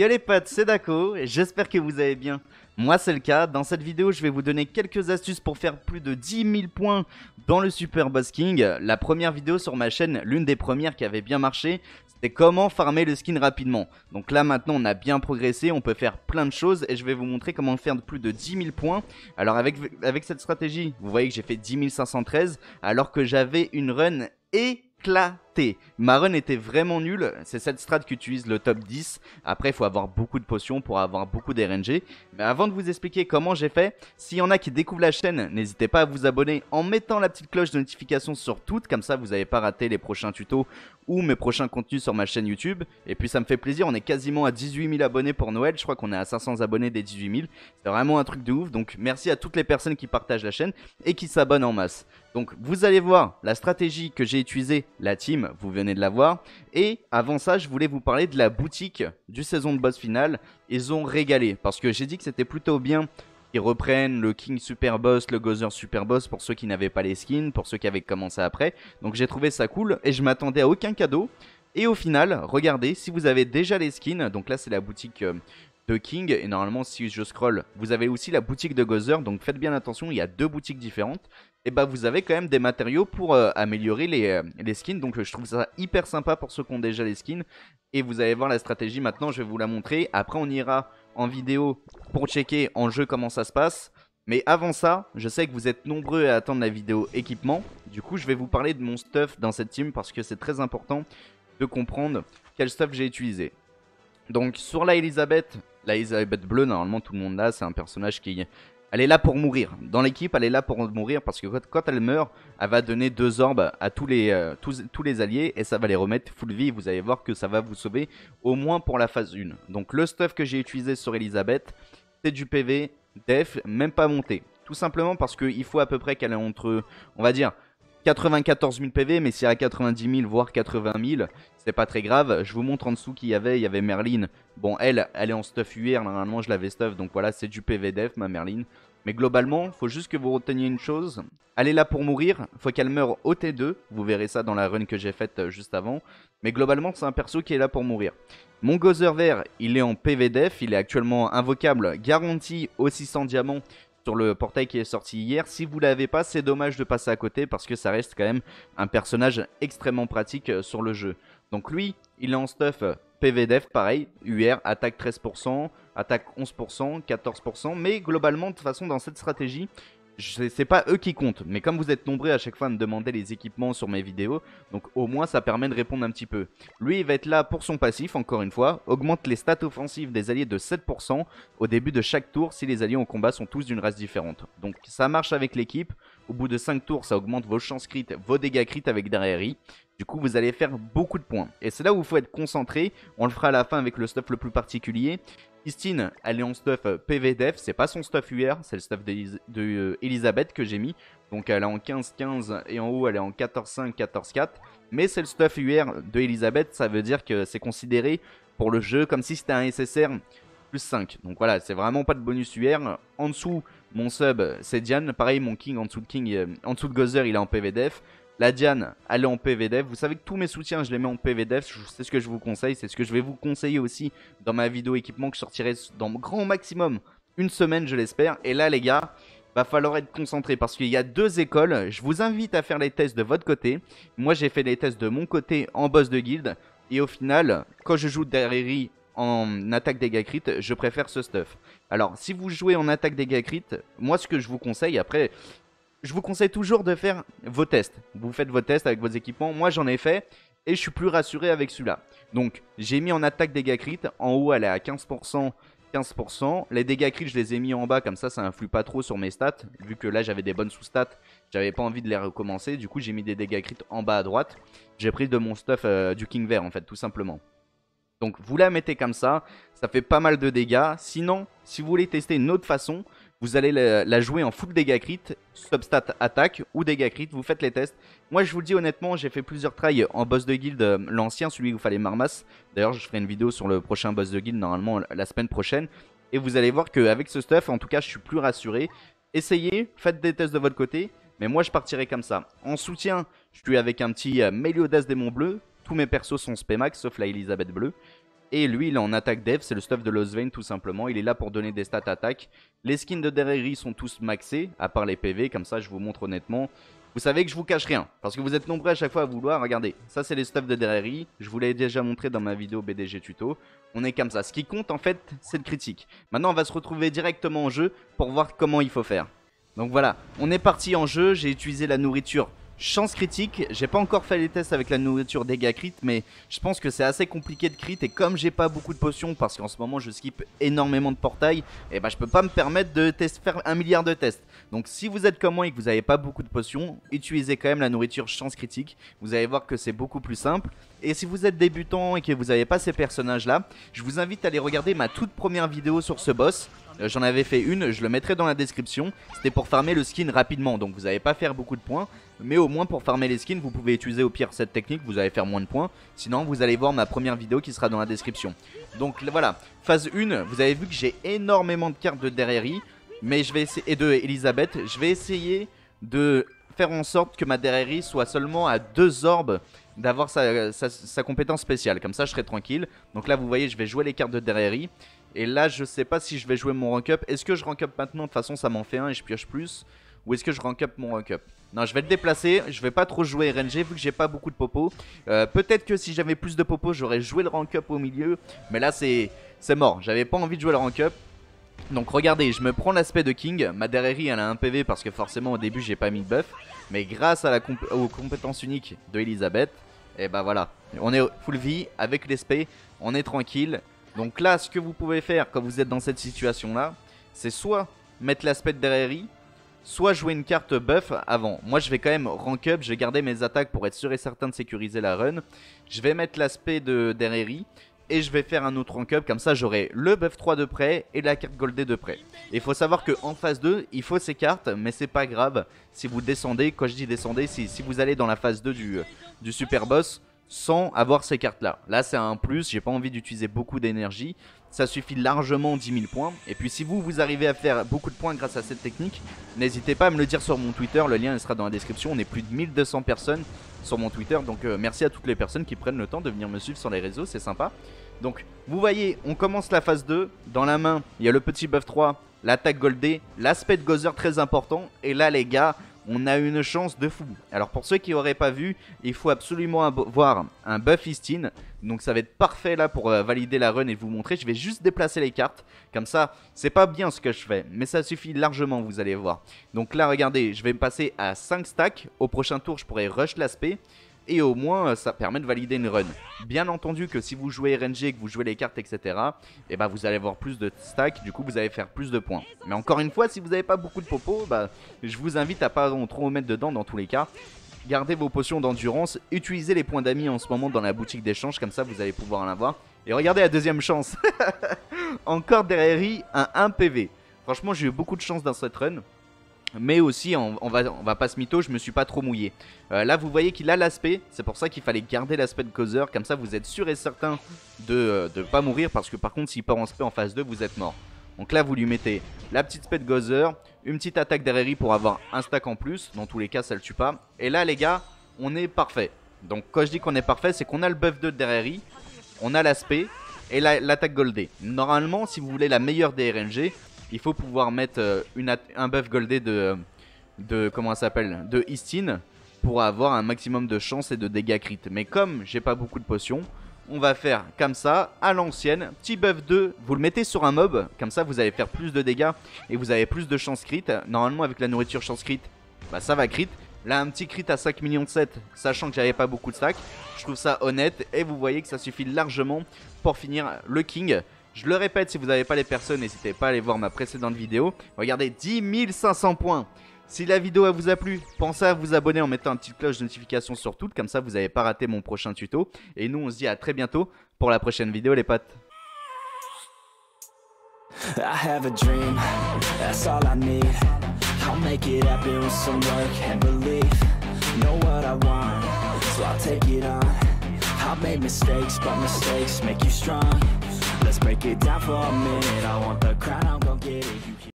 Yo les potes, c'est Daco et j'espère que vous allez bien. Moi c'est le cas. Dans cette vidéo je vais vous donner quelques astuces pour faire plus de 10 000 points dans le Super Boss King. La première vidéo sur ma chaîne, l'une des premières qui avait bien marché, c'était comment farmer le skin rapidement. Donc là maintenant on a bien progressé, on peut faire plein de choses et je vais vous montrer comment faire de plus de 10 000 points. Alors avec cette stratégie, vous voyez que j'ai fait 10 513 alors que j'avais une run éclatée. Ma run était vraiment nulle, c'est cette strat qu'utilise le top 10. Après il faut avoir beaucoup de potions pour avoir beaucoup d'RNG. Mais avant de vous expliquer comment j'ai fait, s'il y en a qui découvrent la chaîne, n'hésitez pas à vous abonner en mettant la petite cloche de notification sur toutes. Comme ça vous n'avez pas raté les prochains tutos ou mes prochains contenus sur ma chaîne YouTube. Et puis ça me fait plaisir, on est quasiment à 18 000 abonnés pour Noël. Je crois qu'on est à 500 abonnés des 18 000. C'est vraiment un truc de ouf, donc merci à toutes les personnes qui partagent la chaîne et qui s'abonnent en masse. Donc vous allez voir la stratégie que j'ai utilisée, la team, vous venez de la voir. Et avant ça je voulais vous parler de la boutique du saison de boss finale. Ils ont régalé parce que j'ai dit que c'était plutôt bien qu'ils reprennent le King Super Boss, le Gozer Super Boss pour ceux qui n'avaient pas les skins, pour ceux qui avaient commencé après. Donc j'ai trouvé ça cool et je m'attendais à aucun cadeau. Et au final regardez, si vous avez déjà les skins, donc là c'est la boutique de King, et normalement si je scroll vous avez aussi la boutique de Gozer. Donc faites bien attention, il y a deux boutiques différentes. Et bah vous avez quand même des matériaux pour améliorer les skins. Donc je trouve ça hyper sympa pour ceux qui ont déjà les skins. Et vous allez voir la stratégie maintenant, je vais vous la montrer. Après on ira en vidéo pour checker en jeu comment ça se passe. Mais avant ça, je sais que vous êtes nombreux à attendre la vidéo équipement. Du coup je vais vous parler de mon stuff dans cette team parce que c'est très important de comprendre quel stuff j'ai utilisé. Donc sur la Elisabeth bleue normalement tout le monde l'a, c'est un personnage qui... Elle est là pour mourir. Dans l'équipe, elle est là pour mourir parce que quand elle meurt, elle va donner deux orbes à tous les alliés et ça va les remettre full vie. Vous allez voir que ça va vous sauver au moins pour la phase 1. Donc le stuff que j'ai utilisé sur Elisabeth, c'est du PV, def, même pas monté. Tout simplement parce qu'il faut à peu près qu'elle ait entre, on va dire, 94 000 PV, mais si elle a 90 000 voire 80 000, c'est pas très grave. Je vous montre en dessous qu'il y avait, Merlin. Bon, elle est en stuff UR, normalement je l'avais stuff, donc voilà, c'est du PV def ma Merlin. Mais globalement, faut juste que vous reteniez une chose, elle est là pour mourir, faut qu'elle meure au T2, vous verrez ça dans la run que j'ai faite juste avant. Mais globalement, c'est un perso qui est là pour mourir. Mon Gozer vert, il est en PV def, il est actuellement invocable, garanti aux 600 diamants. Sur le portail qui est sorti hier, si vous l'avez pas, c'est dommage de passer à côté parce que ça reste quand même un personnage extrêmement pratique sur le jeu. Donc lui, il est en stuff PVDF, pareil, UR, attaque 13%, attaque 11%, 14%, mais globalement, de toute façon, dans cette stratégie, c'est pas eux qui comptent. Mais comme vous êtes nombreux à chaque fois à me demander les équipements sur mes vidéos, donc au moins ça permet de répondre un petit peu. Lui il va être là pour son passif, encore une fois, augmente les stats offensives des alliés de 7% au début de chaque tour si les alliés en combat sont tous d'une race différente. Donc ça marche avec l'équipe, au bout de 5 tours ça augmente vos chances crit, vos dégâts crit avec Derieri. Du coup vous allez faire beaucoup de points. Et c'est là où il faut être concentré, on le fera à la fin avec le stuff le plus particulier. Istine, elle est en stuff PVDF, c'est pas son stuff UR, c'est le stuff d'Elisabeth que j'ai mis. Donc elle est en 15-15 et en haut elle est en 14-5, 14-4. Mais c'est le stuff UR de Elisabeth, ça veut dire que c'est considéré pour le jeu comme si c'était un SSR plus 5. Donc voilà, c'est vraiment pas de bonus UR. En dessous, mon sub c'est Diane, pareil mon King, en dessous de Gozer il est en PVDF. La Diane, elle est en PVDF. Vous savez que tous mes soutiens, je les mets en PVDF. C'est ce que je vous conseille. C'est ce que je vais vous conseiller aussi dans ma vidéo équipement que je sortirai dans mon grand maximum une semaine, je l'espère. Et là, les gars, va falloir être concentré parce qu'il y a deux écoles. Je vous invite à faire les tests de votre côté. Moi, j'ai fait les tests de mon côté en boss de guild. Et au final, quand je joue Derieri en attaque dégâts crit, je préfère ce stuff. Alors, si vous jouez en attaque dégâts crit, moi, ce que je vous conseille après... Je vous conseille toujours de faire vos tests. Vous faites vos tests avec vos équipements. Moi, j'en ai fait et je suis plus rassuré avec celui-là. Donc, j'ai mis en attaque dégâts crit. En haut, elle est à 15%, 15%. Les dégâts crit, je les ai mis en bas. Comme ça influe pas trop sur mes stats. Vu que là, j'avais des bonnes sous-stats, j'avais pas envie de les recommencer. Du coup, j'ai mis des dégâts crit en bas à droite. J'ai pris de mon stuff du King Vert, en fait, tout simplement. Donc, vous la mettez comme ça. Ça fait pas mal de dégâts. Sinon, si vous voulez tester une autre façon... Vous allez la jouer en full dégâts crit, substat attaque ou dégâts crit, vous faites les tests. Moi je vous le dis honnêtement, j'ai fait plusieurs tries en boss de guild, l'ancien, celui où il fallait marmasse. D'ailleurs je ferai une vidéo sur le prochain boss de guild, normalement la semaine prochaine. Et vous allez voir qu'avec ce stuff, en tout cas je suis plus rassuré. Essayez, faites des tests de votre côté, mais moi je partirai comme ça. En soutien, je suis avec un petit Meliodas démon bleu, tous mes persos sont spémax sauf la Elisabeth bleue. Et lui, il est en attaque dev, c'est le stuff de Lost Vane tout simplement. Il est là pour donner des stats attaque. Les skins de Derieri sont tous maxés, à part les PV, comme ça je vous montre honnêtement. Vous savez que je vous cache rien, parce que vous êtes nombreux à chaque fois à vouloir. Regardez, ça c'est les stuffs de Derieri, je vous l'ai déjà montré dans ma vidéo BDG Tuto. On est comme ça, ce qui compte en fait, c'est le critique. Maintenant on va se retrouver directement en jeu pour voir comment il faut faire. Donc voilà, on est parti en jeu, j'ai utilisé la nourriture chance critique, j'ai pas encore fait les tests avec la nourriture dégâts crit, mais je pense que c'est assez compliqué de crit, et comme j'ai pas beaucoup de potions parce qu'en ce moment je skip énormément de portails, et bah je peux pas me permettre de faire 1 milliard de tests. Donc si vous êtes comme moi et que vous n'avez pas beaucoup de potions, utilisez quand même la nourriture chance critique, vous allez voir que c'est beaucoup plus simple. Et si vous êtes débutant et que vous n'avez pas ces personnages là, je vous invite à aller regarder ma toute première vidéo sur ce boss. J'en avais fait une, je le mettrai dans la description. C'était pour farmer le skin rapidement, donc vous n'allez pas faire beaucoup de points. Mais au moins pour farmer les skins, vous pouvez utiliser au pire cette technique, vous allez faire moins de points. Sinon vous allez voir ma première vidéo qui sera dans la description. Donc voilà, phase 1, vous avez vu que j'ai énormément de cartes de Derieri, mais je vais essayer, et de Elisabeth, je vais essayer de faire en sorte que ma Derieri soit seulement à 2 orbes, d'avoir sa compétence spéciale, comme ça je serai tranquille. Donc là vous voyez, je vais jouer les cartes de Derieri. Et là je sais pas si je vais jouer mon rank up. Est-ce que je rank up maintenant? De toute façon ça m'en fait un et je pioche plus. Ou est-ce que je rank up mon rank up? Non, je vais le déplacer, je vais pas trop jouer RNG vu que j'ai pas beaucoup de popos. Peut-être que si j'avais plus de popos j'aurais joué le rank up au milieu, mais là c'est mort, j'avais pas envie de jouer le rank up. Donc regardez, je me prends l'aspect de King. Ma Derieri elle a un PV parce que forcément au début j'ai pas mis de buff, mais grâce à aux compétences uniques de Elisabeth, et bah voilà, on est full vie avec l'espé, on est tranquille. Donc là ce que vous pouvez faire quand vous êtes dans cette situation là, c'est soit mettre l'aspect de Derieri, soit jouer une carte buff avant. Moi je vais quand même rank up, je vais garder mes attaques pour être sûr et certain de sécuriser la run. Je vais mettre l'aspect de Derieri et je vais faire un autre rank up, comme ça j'aurai le buff 3 de près et la carte goldée de près. Il faut savoir qu'en phase 2 il faut ces cartes, mais c'est pas grave si vous descendez, quand je dis descendez, si vous allez dans la phase 2 du super boss sans avoir ces cartes là. Là c'est un plus, j'ai pas envie d'utiliser beaucoup d'énergie, ça suffit largement 10 000 points. Et puis si vous arrivez à faire beaucoup de points grâce à cette technique, n'hésitez pas à me le dire sur mon Twitter, le lien il sera dans la description. On est plus de 1200 personnes sur mon Twitter, donc merci à toutes les personnes qui prennent le temps de venir me suivre sur les réseaux, c'est sympa. Donc vous voyez, on commence la phase 2, dans la main il y a le petit buff 3, l'attaque goldée, l'aspect de Gozer très important, et là les gars, on a une chance de fou. Alors pour ceux qui n'auraient pas vu, il faut absolument voir un buff Istine. Donc ça va être parfait là pour valider la run et vous montrer. Je vais juste déplacer les cartes. Comme ça, c'est pas bien ce que je fais, mais ça suffit largement, vous allez voir. Donc là regardez, je vais me passer à 5 stacks. Au prochain tour je pourrai rush l'aspect. Et au moins ça permet de valider une run. Bien entendu que si vous jouez RNG, que vous jouez les cartes etc, et bah vous allez avoir plus de stacks, du coup vous allez faire plus de points. Mais encore une fois, si vous n'avez pas beaucoup de popos, bah, je vous invite à pas trop mettre dedans dans tous les cas. Gardez vos potions d'endurance, utilisez les points d'amis en ce moment dans la boutique d'échange, comme ça vous allez pouvoir en avoir. Et regardez la deuxième chance. Encore Derieri à 1 PV. Franchement j'ai eu beaucoup de chance dans cette run. Mais aussi, on va pas se mytho, je me suis pas trop mouillé. Là, vous voyez qu'il a l'aspect, c'est pour ça qu'il fallait garder l'aspect de Gozer. Comme ça, vous êtes sûr et certain de pas mourir, parce que par contre, s'il part en spé en phase 2, vous êtes mort. Donc là, vous lui mettez la petite spé de Gozer, une petite attaque Derieri pour avoir un stack en plus. Dans tous les cas, ça le tue pas. Et là, les gars, on est parfait. Donc, quand je dis qu'on est parfait, c'est qu'on a le buff de Derieri, on a l'aspect et l'attaque goldée. Normalement, si vous voulez la meilleure des RNG, il faut pouvoir mettre un buff goldé comment ça s'appelle, de Istine, pour avoir un maximum de chance et de dégâts crit. Mais comme j'ai pas beaucoup de potions, on va faire comme ça, à l'ancienne, petit buff 2, vous le mettez sur un mob, comme ça vous allez faire plus de dégâts et vous avez plus de chance crit. Normalement avec la nourriture chance crit, bah ça va crit. Là un petit crit à 5 millions de 7, sachant que j'avais pas beaucoup de stacks, je trouve ça honnête. Et vous voyez que ça suffit largement pour finir le king. Je le répète, si vous n'avez pas les personnes, n'hésitez pas à aller voir ma précédente vidéo. Regardez, 10 500 points. Si la vidéo vous a plu, pensez à vous abonner en mettant une petite cloche de notification sur toutes. Comme ça, vous n'avez pas raté mon prochain tuto. Et nous, on se dit à très bientôt pour la prochaine vidéo, les potes. Let's break it down for a minute. I want the crown, I'm gon' get it.